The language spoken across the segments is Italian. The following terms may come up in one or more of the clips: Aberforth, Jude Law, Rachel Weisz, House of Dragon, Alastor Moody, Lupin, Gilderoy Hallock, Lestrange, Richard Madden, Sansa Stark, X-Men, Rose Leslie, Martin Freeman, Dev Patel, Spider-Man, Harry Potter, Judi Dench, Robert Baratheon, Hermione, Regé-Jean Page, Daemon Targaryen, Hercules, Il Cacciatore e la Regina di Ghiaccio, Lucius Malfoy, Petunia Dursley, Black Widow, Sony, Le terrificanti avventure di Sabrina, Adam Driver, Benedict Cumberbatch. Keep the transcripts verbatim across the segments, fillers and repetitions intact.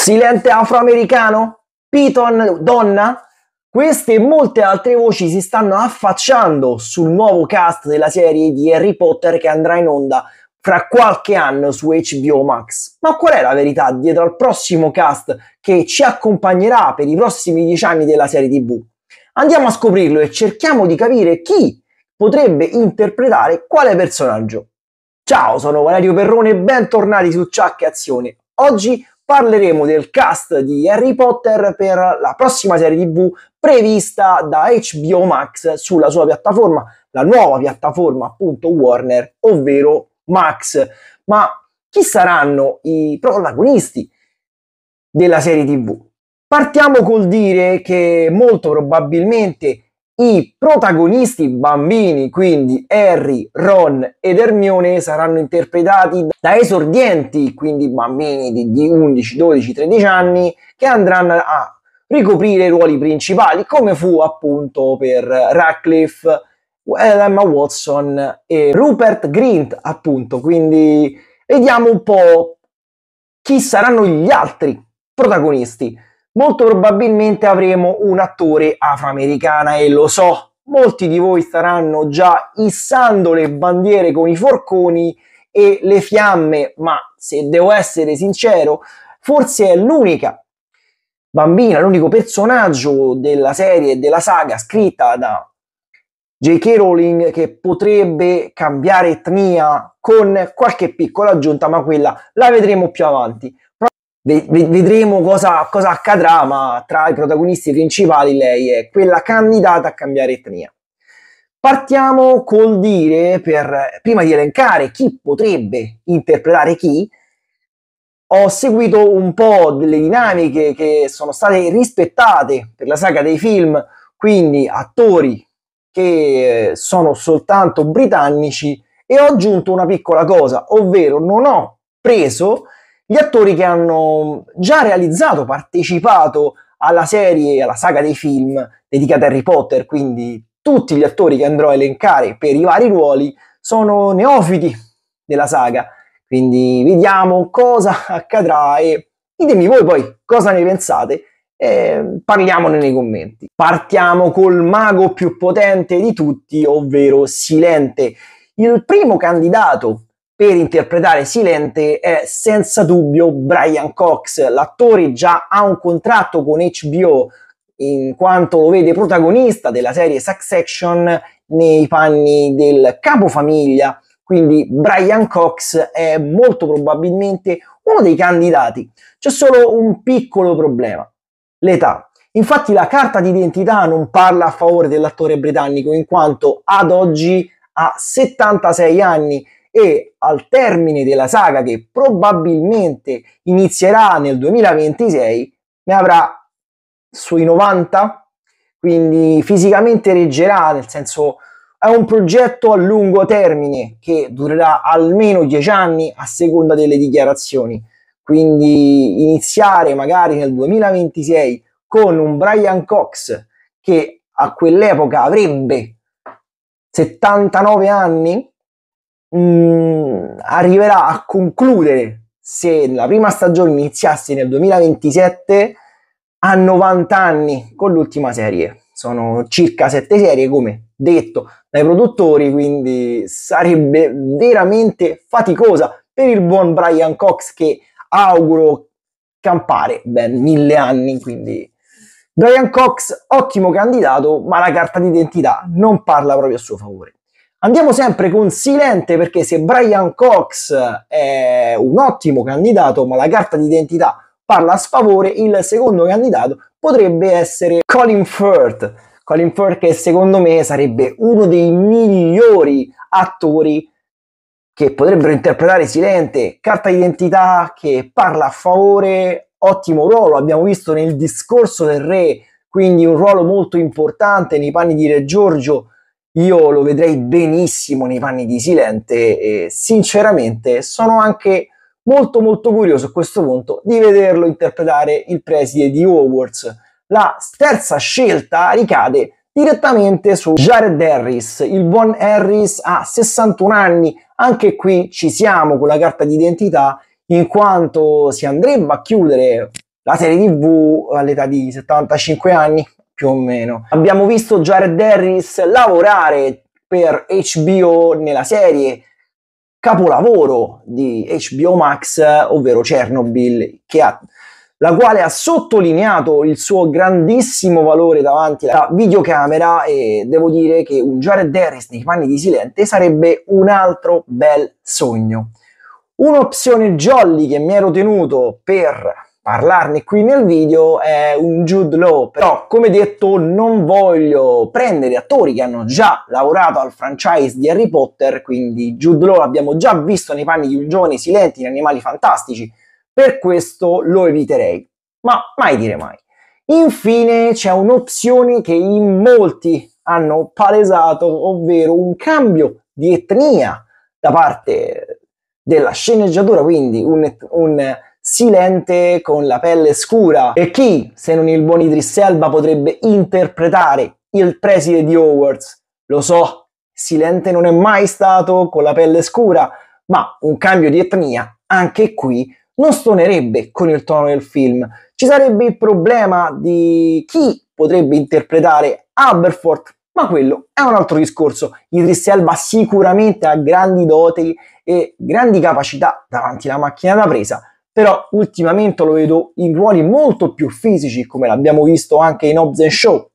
Silente afroamericano? Piton donna? Queste e molte altre voci si stanno affacciando sul nuovo cast della serie di Harry Potter che andrà in onda fra qualche anno su H B O Max. Ma qual è la verità dietro al prossimo cast che ci accompagnerà per i prossimi dieci anni della serie tivù? Andiamo a scoprirlo e cerchiamo di capire chi potrebbe interpretare quale personaggio. Ciao, sono Valerio Perrone e bentornati su Ciak e Azione. Oggi parleremo del cast di Harry Potter per la prossima serie tivù prevista da H B O Max sulla sua piattaforma, la nuova piattaforma appunto Warner, ovvero Max. Ma chi saranno i protagonisti della serie tivù? Partiamo col dire che molto probabilmente i protagonisti bambini, quindi Harry, Ron ed Hermione, saranno interpretati da esordienti, quindi bambini di undici, dodici, tredici anni, che andranno a ricoprire i ruoli principali, come fu appunto per Radcliffe, Emma Watson e Rupert Grint, appunto. Quindi vediamo un po' chi saranno gli altri protagonisti. Molto probabilmente avremo un attore afroamericana e lo so, molti di voi staranno già issando le bandiere con i forconi e le fiamme, ma se devo essere sincero, forse è l'unica bambina, l'unico personaggio della serie e della saga scritta da J K. Rowling che potrebbe cambiare etnia con qualche piccola aggiunta, ma quella la vedremo più avanti. Vedremo cosa, cosa accadrà, ma tra i protagonisti principali lei è quella candidata a cambiare etnia. Partiamo col dire, per, prima di elencare chi potrebbe interpretare chi, ho seguito un po' delle dinamiche che sono state rispettate per la saga dei film, quindi attori che sono soltanto britannici, e ho aggiunto una piccola cosa, ovvero non ho preso gli attori che hanno già realizzato, partecipato alla serie, alla saga dei film dedicata a Harry Potter, quindi tutti gli attori che andrò a elencare per i vari ruoli sono neofiti della saga, quindi vediamo cosa accadrà e ditemi voi poi cosa ne pensate e parliamone nei commenti. Partiamo col mago più potente di tutti, ovvero Silente. Il primo candidato per interpretare Silente è senza dubbio Brian Cox. L'attore già ha un contratto con H B O in quanto lo vede protagonista della serie Succession nei panni del capofamiglia, quindi Brian Cox è molto probabilmente uno dei candidati. C'è solo un piccolo problema: l'età. Infatti la carta d'identità non parla a favore dell'attore britannico in quanto ad oggi ha settantasei anni e al termine della saga, che probabilmente inizierà nel duemilaventisei, ne avrà sui novanta, quindi fisicamente reggerà, nel senso è un progetto a lungo termine che durerà almeno dieci anni a seconda delle dichiarazioni, quindi iniziare magari nel duemilaventisei con un Brian Cox che a quell'epoca avrebbe settantanove anni, Mm, arriverà a concludere, se la prima stagione iniziasse nel duemilaventisette, a novanta anni con l'ultima serie. Sono circa sette serie come detto dai produttori, quindi sarebbe veramente faticosa per il buon Brian Cox, che auguro campare ben mille anni. Quindi Brian Cox ottimo candidato, ma la carta d'identità non parla proprio a suo favore. Andiamo sempre con Silente, perché se Brian Cox è un ottimo candidato ma la carta d'identità parla a sfavore, il secondo candidato potrebbe essere Colin Firth. Colin Firth che secondo me sarebbe uno dei migliori attori che potrebbero interpretare Silente. Carta d'identità che parla a favore, ottimo ruolo, abbiamo visto nel Discorso del Re, quindi un ruolo molto importante nei panni di Re Giorgio. Io lo vedrei benissimo nei panni di Silente e sinceramente sono anche molto molto curioso a questo punto di vederlo interpretare il preside di Hogwarts. La terza scelta ricade direttamente su Jared Harris. Il buon Harris ha sessantuno anni, anche qui ci siamo con la carta d'identità in quanto si andrebbe a chiudere la serie tivù all'età di settantacinque anni più o meno. Abbiamo visto Jared Harris lavorare per H B O nella serie capolavoro di H B O Max, ovvero Chernobyl, che ha, la quale ha sottolineato il suo grandissimo valore davanti alla videocamera, e devo dire che un Jared Harris nei panni di Silente sarebbe un altro bel sogno. Un'opzione jolly che mi ero tenuto per parlarne qui nel video è un Jude Law, però come detto non voglio prendere attori che hanno già lavorato al franchise di Harry Potter, quindi Jude Law l'abbiamo già visto nei panni di un giovane Silente in Animali Fantastici, per questo lo eviterei, ma mai dire mai. Infine c'è un'opzione che in molti hanno palesato, ovvero un cambio di etnia da parte della sceneggiatura, quindi un, un Silente con la pelle scura. E chi, se non il buon Idris Elba, potrebbe interpretare il preside di Hogwarts? Lo so, Silente non è mai stato con la pelle scura, ma un cambio di etnia, anche qui, non stonerebbe con il tono del film. Ci sarebbe il problema di chi potrebbe interpretare Aberforth, ma quello è un altro discorso. Idris Elba sicuramente ha grandi doti e grandi capacità davanti alla macchina da presa, però ultimamente lo vedo in ruoli molto più fisici, come l'abbiamo visto anche in Hobbs and Shaw.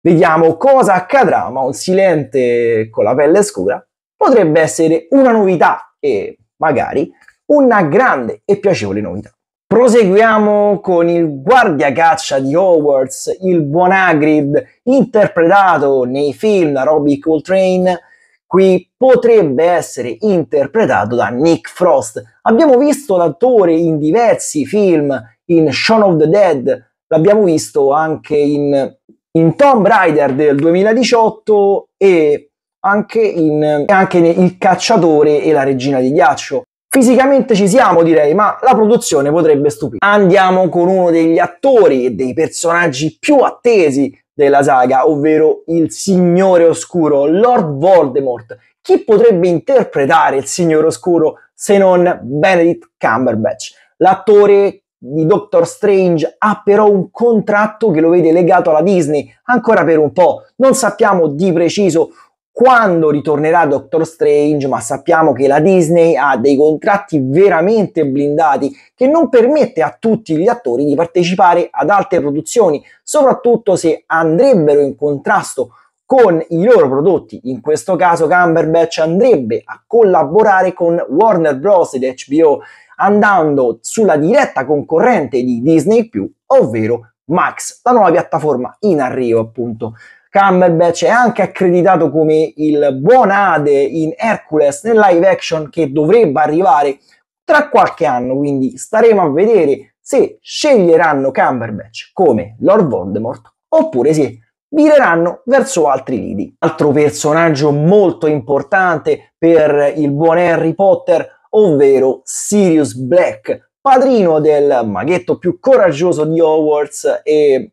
Vediamo cosa accadrà, ma un Silente con la pelle scura potrebbe essere una novità e magari una grande e piacevole novità. Proseguiamo con il guardiacaccia di Hogwarts, il buon Hagrid, interpretato nei film da Robbie Coltrane. Qui potrebbe essere interpretato da Nick Frost. Abbiamo visto l'attore in diversi film, in Shaun of the Dead, l'abbiamo visto anche in, in Tomb Raider del duemiladiciotto e anche in, anche in Il Cacciatore e la Regina di Ghiaccio. Fisicamente ci siamo, direi, ma la produzione potrebbe stupire. Andiamo con uno degli attori e dei personaggi più attesi della saga, ovvero il Signore Oscuro, Lord Voldemort. Chi potrebbe interpretare il Signore Oscuro se non Benedict Cumberbatch? L'attore di Doctor Strange ha però un contratto che lo vede legato alla Disney ancora per un po'. Non sappiamo di preciso quando ritornerà Doctor Strange, ma sappiamo che la Disney ha dei contratti veramente blindati che non permette a tutti gli attori di partecipare ad altre produzioni, soprattutto se andrebbero in contrasto con i loro prodotti. In questo caso Cumberbatch andrebbe a collaborare con Warner Bros ed H B O, andando sulla diretta concorrente di Disney plus, ovvero Max, la nuova piattaforma in arrivo appunto. Cumberbatch è anche accreditato come il buon Ade in Hercules, nel live action che dovrebbe arrivare tra qualche anno, quindi staremo a vedere se sceglieranno Cumberbatch come Lord Voldemort oppure se vireranno verso altri lidi. Altro personaggio molto importante per il buon Harry Potter, ovvero Sirius Black, padrino del maghetto più coraggioso di Hogwarts e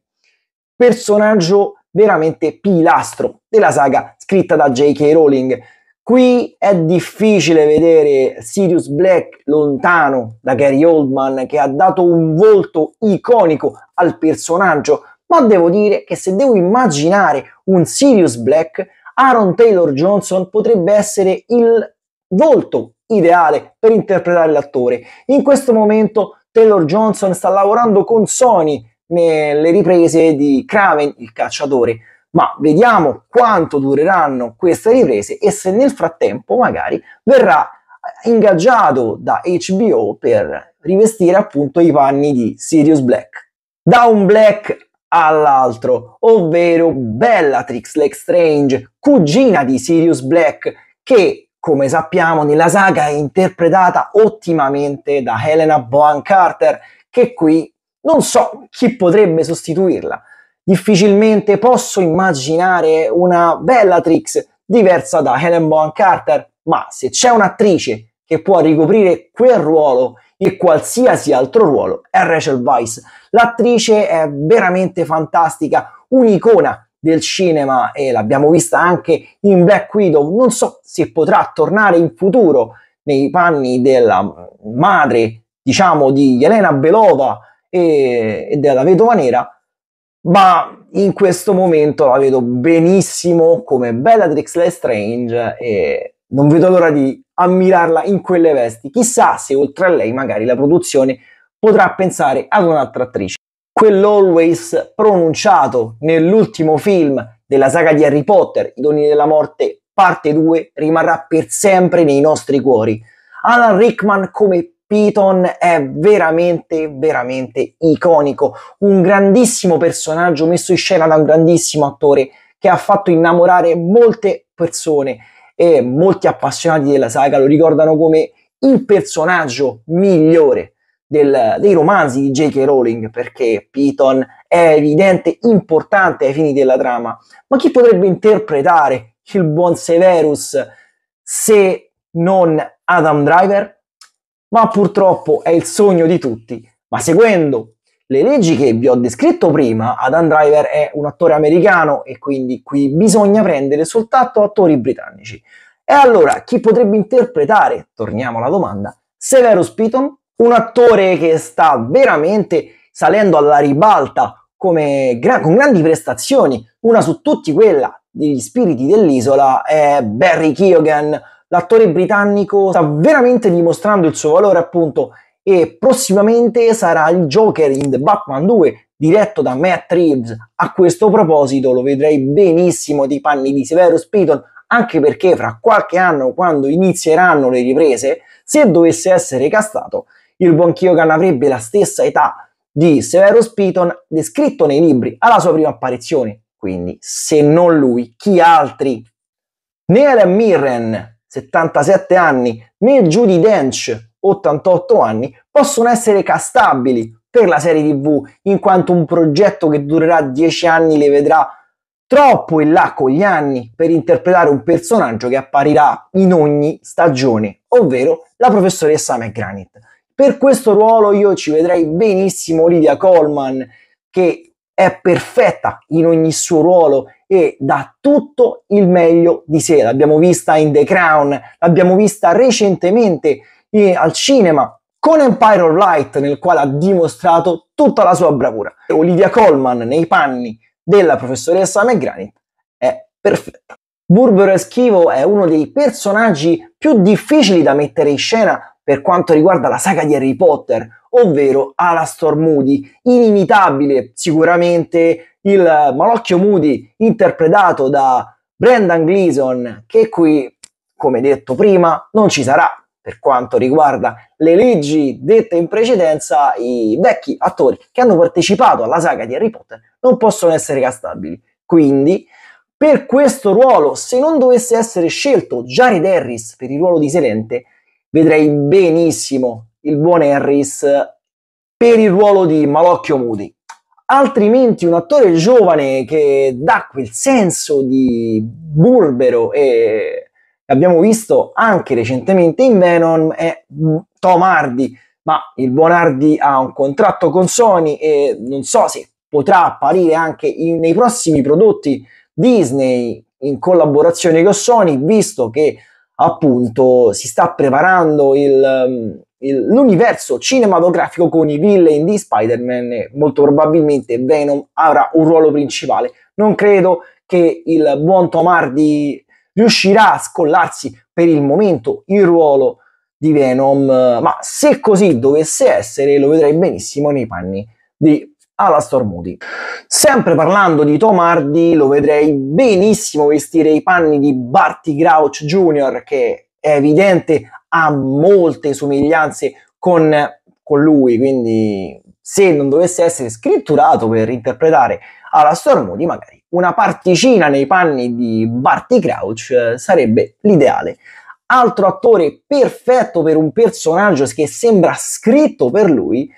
personaggio veramente pilastro della saga scritta da J K. Rowling. Qui è difficile vedere Sirius Black lontano da Gary Oldman, che ha dato un volto iconico al personaggio, ma devo dire che se devo immaginare un Sirius Black, Aaron Taylor Johnson potrebbe essere il volto ideale per interpretare l'attore. In questo momento Taylor Johnson sta lavorando con Sony nelle riprese di Kraven il Cacciatore, ma vediamo quanto dureranno queste riprese e se nel frattempo magari verrà ingaggiato da H B O per rivestire appunto i panni di Sirius Black. Da un Black all'altro, ovvero Bellatrix Lestrange, cugina di Sirius Black, che come sappiamo nella saga è interpretata ottimamente da Helena Bonham Carter, che qui non so chi potrebbe sostituirla. Difficilmente posso immaginare una Bellatrix diversa da Helena Bonham Carter, ma se c'è un'attrice che può ricoprire quel ruolo e qualsiasi altro ruolo è Rachel Weisz. L'attrice è veramente fantastica, un'icona del cinema, e l'abbiamo vista anche in Black Widow. Non so se potrà tornare in futuro nei panni della madre, diciamo, di Yelena Belova, e, e della Vedova Nera, ma in questo momento la vedo benissimo come Bellatrix Lestrange e non vedo l'ora di ammirarla in quelle vesti. Chissà se oltre a lei magari la produzione potrà pensare ad un'altra attrice. Quell'always pronunciato nell'ultimo film della saga di Harry Potter, I Doni della Morte parte due, rimarrà per sempre nei nostri cuori. Alan Rickman come Piton è veramente, veramente iconico, un grandissimo personaggio messo in scena da un grandissimo attore che ha fatto innamorare molte persone e molti appassionati della saga lo ricordano come il personaggio migliore Del, dei romanzi di J K. Rowling, perché Piton è evidente, importante ai fini della trama. Ma chi potrebbe interpretare il buon Severus se non Adam Driver? Ma purtroppo è il sogno di tutti. Ma seguendo le leggi che vi ho descritto prima, Adam Driver è un attore americano e quindi qui bisogna prendere soltanto attori britannici. E allora chi potrebbe interpretare, torniamo alla domanda, Severus Piton? Un attore che sta veramente salendo alla ribalta come gra- con grandi prestazioni, una su tutti quella degli Spiriti dell'Isola è Barry Keoghan, l'attore britannico sta veramente dimostrando il suo valore appunto e prossimamente sarà il Joker in The Batman due diretto da Matt Reeves. A questo proposito lo vedrei benissimo dei panni di Severus Piton, anche perché fra qualche anno, quando inizieranno le riprese, se dovesse essere castato, il buon Keoghan avrebbe la stessa età di Severus Piton descritto nei libri alla sua prima apparizione, quindi se non lui, chi altri? Né Helen Mirren, settantasette anni, né Judi Dench, ottantotto anni, possono essere castabili per la serie tivù, in quanto un progetto che durerà dieci anni le vedrà troppo in là con gli anni per interpretare un personaggio che apparirà in ogni stagione, ovvero la professoressa McGranit. Per questo ruolo io ci vedrei benissimo Olivia Colman, che è perfetta in ogni suo ruolo e dà tutto il meglio di sé. L'abbiamo vista in The Crown, l'abbiamo vista recentemente eh, al cinema con Empire of Light, nel quale ha dimostrato tutta la sua bravura. Olivia Colman nei panni della professoressa McGranit è perfetta. Burbero e Schivo è uno dei personaggi più difficili da mettere in scena per quanto riguarda la saga di Harry Potter, ovvero Alastor Moody, inimitabile sicuramente il Malocchio Moody interpretato da Brendan Gleeson, che qui, come detto prima, non ci sarà. Per quanto riguarda le leggi dette in precedenza, i vecchi attori che hanno partecipato alla saga di Harry Potter non possono essere castabili, quindi per questo ruolo, se non dovesse essere scelto Jared Harris per il ruolo di Selente, vedrei benissimo il buon Harris per il ruolo di Malocchio Moody. Altrimenti un attore giovane che dà quel senso di burbero e abbiamo visto anche recentemente in Venom è Tom Hardy, ma il buon Hardy ha un contratto con Sony e non so se potrà apparire anche in, nei prossimi prodotti Disney in collaborazione con Sony, visto che appunto si sta preparando il, il, l'universo cinematografico con i villain di Spider-Man e molto probabilmente Venom avrà un ruolo principale. Non credo che il buon Tom Hardy riuscirà a scollarsi per il momento il ruolo di Venom, ma se così dovesse essere lo vedrei benissimo nei panni di Alastor Moody. Sempre parlando di Tom Hardy, lo vedrei benissimo vestire i panni di Barty Crouch Junior, che è evidente ha molte somiglianze con, con lui, quindi se non dovesse essere scritturato per interpretare Alastor Moody, magari una particina nei panni di Barty Crouch sarebbe l'ideale. Altro attore perfetto per un personaggio che sembra scritto per lui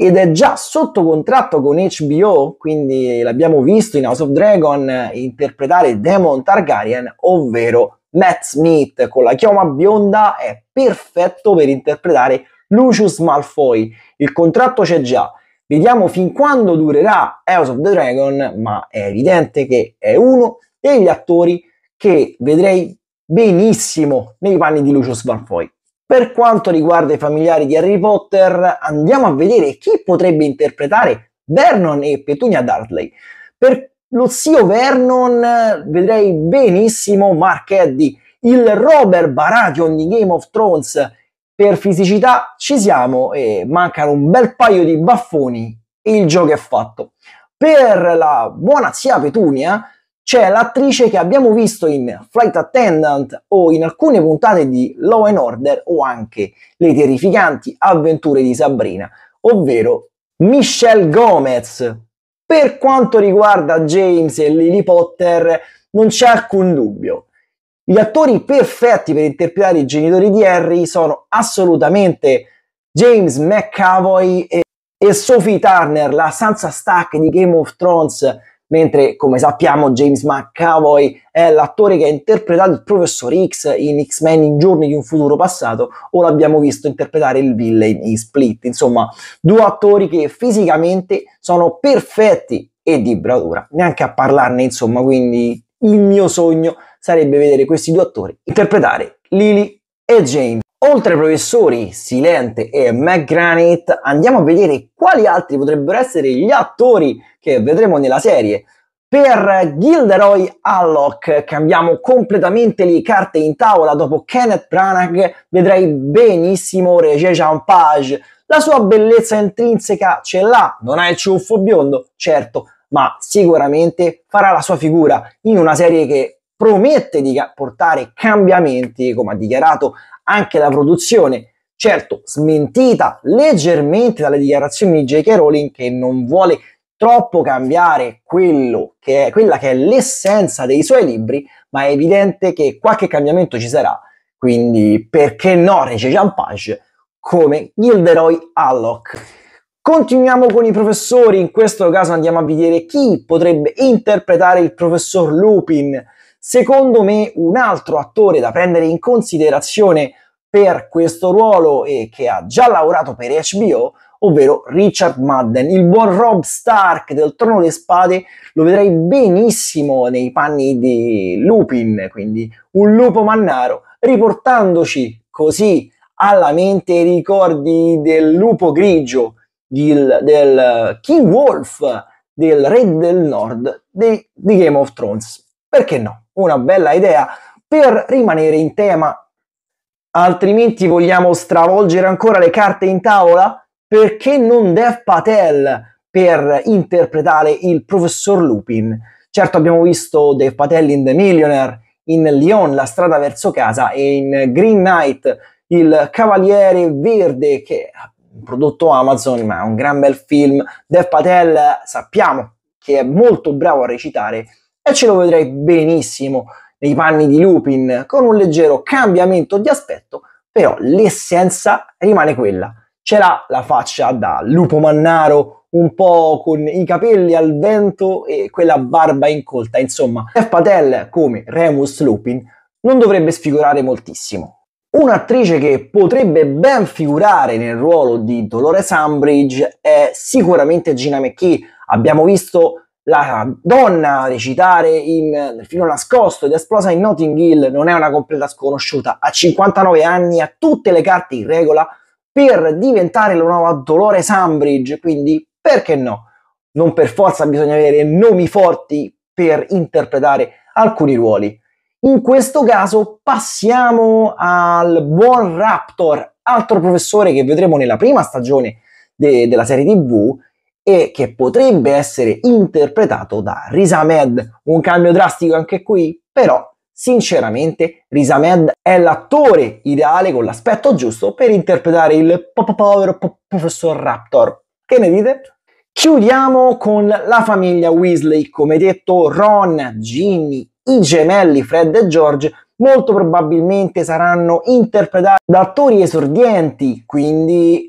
ed è già sotto contratto con H B O, quindi l'abbiamo visto in House of Dragon interpretare Daemon Targaryen, ovvero Matt Smith con la chioma bionda è perfetto per interpretare Lucius Malfoy. Il contratto c'è già, vediamo fin quando durerà House of the Dragon, ma è evidente che è uno degli attori che vedrei benissimo nei panni di Lucius Malfoy. Per quanto riguarda i familiari di Harry Potter, andiamo a vedere chi potrebbe interpretare Vernon e Petunia Dursley. Per lo zio Vernon vedrei benissimo Mark Eddy, il Robert Baratheon di Game of Thrones. Per fisicità ci siamo e mancano un bel paio di baffoni e il gioco è fatto. Per la buona zia Petunia c'è l'attrice che abbiamo visto in Flight Attendant o in alcune puntate di Law and Order o anche le terrificanti avventure di Sabrina, ovvero Michelle Gomez. Per quanto riguarda James e Lily Potter non c'è alcun dubbio. Gli attori perfetti per interpretare i genitori di Harry sono assolutamente James McAvoy e, e Sophie Turner, la Sansa Stark di Game of Thrones, mentre, come sappiamo, James McAvoy è l'attore che ha interpretato il Professor X in X-Men in Giorni di un futuro passato, o l'abbiamo visto interpretare il villain in Split. Insomma, due attori che fisicamente sono perfetti e di bravura, neanche a parlarne, insomma, quindi il mio sogno sarebbe vedere questi due attori interpretare Lily e James. Oltre ai professori Silente e McGranit, andiamo a vedere quali altri potrebbero essere gli attori che vedremo nella serie. Per Gilderoy Hallock cambiamo completamente le carte in tavola. Dopo Kenneth Branagh vedrei benissimo Regé-Jean Page. La sua bellezza intrinseca ce l'ha, non ha il ciuffo biondo, certo, ma sicuramente farà la sua figura in una serie che promette di portare cambiamenti, come ha dichiarato anche la produzione, certo smentita leggermente dalle dichiarazioni di J K. Rowling, che non vuole troppo cambiare quello che è, quella che è l'essenza dei suoi libri, ma è evidente che qualche cambiamento ci sarà, quindi perché no Regé-Jean Page come Gilderoy Hallock. Continuiamo con i professori, in questo caso andiamo a vedere chi potrebbe interpretare il professor Lupin. Secondo me un altro attore da prendere in considerazione per questo ruolo e che ha già lavorato per H B O, ovvero Richard Madden, il buon Robb Stark del Trono delle Spade. Lo vedrei benissimo nei panni di Lupin, quindi un lupo mannaro, riportandoci così alla mente i ricordi del Lupo Grigio, del, del King Wolf, del Re del Nord di, di Game of Thrones. Perché no? Una bella idea per rimanere in tema. Altrimenti vogliamo stravolgere ancora le carte in tavola? Perché non Dev Patel per interpretare il professor Lupin? Certo, abbiamo visto Dev Patel in The Millionaire, in Leon, la strada verso casa, e in Green Knight, il Cavaliere Verde, che ha prodotto Amazon, ma è un gran bel film. Dev Patel sappiamo che è molto bravo a recitare e ce lo vedrei benissimo nei panni di Lupin, con un leggero cambiamento di aspetto, però l'essenza rimane quella. Ce l'ha la faccia da lupo mannaro, un po' con i capelli al vento e quella barba incolta. Insomma, Dev Patel come Remus Lupin non dovrebbe sfigurare moltissimo. Un'attrice che potrebbe ben figurare nel ruolo di Dolores Umbridge è sicuramente Gina McKee. Abbiamo visto la donna recitare in Nel filo nascosto ed esplosa in Notting Hill, non è una completa sconosciuta. A cinquantanove anni ha tutte le carte in regola per diventare la nuova Dolores Umbridge, quindi perché no? Non per forza bisogna avere nomi forti per interpretare alcuni ruoli. In questo caso passiamo al buon Raptor, altro professore che vedremo nella prima stagione de- della serie tivù, e che potrebbe essere interpretato da Riz Ahmed. Un cambio drastico anche qui, però sinceramente Riz Ahmed è l'attore ideale con l'aspetto giusto per interpretare il povero professor Raptor. Che ne dite? Chiudiamo con la famiglia Weasley. Come detto, Ron, Ginny, i gemelli Fred e George molto probabilmente saranno interpretati da attori esordienti, quindi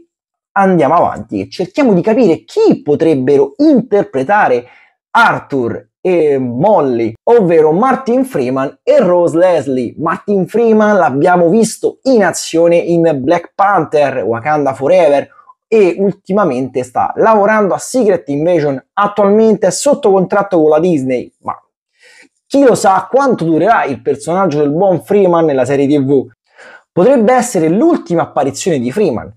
andiamo avanti e cerchiamo di capire chi potrebbero interpretare Arthur e Molly, ovvero Martin Freeman e Rose Leslie. Martin Freeman l'abbiamo visto in azione in Black Panther, Wakanda Forever, e ultimamente sta lavorando a Secret Invasion. Attualmente è sotto contratto con la Disney, ma chi lo sa quanto durerà il personaggio del buon Freeman nella serie tivù. potrebbe essere l'ultima apparizione di Freeman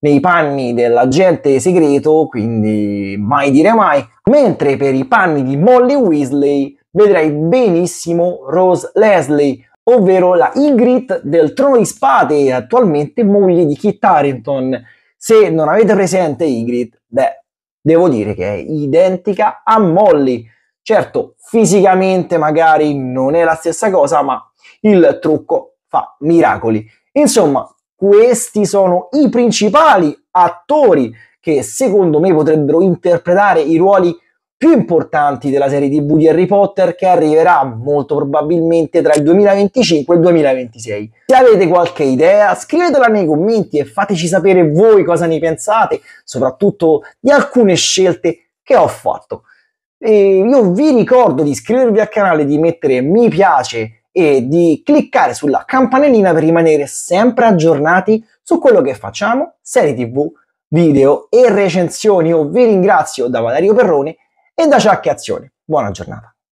nei panni dell'agente segreto, quindi mai dire mai, mentre per i panni di Molly Weasley vedrei benissimo Rose Leslie, ovvero la Ygritte del Trono di Spade, attualmente moglie di Kit Harington. Se non avete presente Ygritte, beh, devo dire che è identica a Molly. Certo, fisicamente magari non è la stessa cosa, ma il trucco fa miracoli. Insomma, questi sono i principali attori che secondo me potrebbero interpretare i ruoli più importanti della serie tivù di Harry Potter, che arriverà molto probabilmente tra il duemilaventicinque e il duemilaventisei. Se avete qualche idea, scrivetela nei commenti e fateci sapere voi cosa ne pensate, soprattutto di alcune scelte che ho fatto. E io vi ricordo di iscrivervi al canale, di mettere mi piace e di cliccare sulla campanellina per rimanere sempre aggiornati su quello che facciamo, serie tivù, video e recensioni. Io vi ringrazio da Valerio Perrone e da Ciacchiazione. Buona giornata.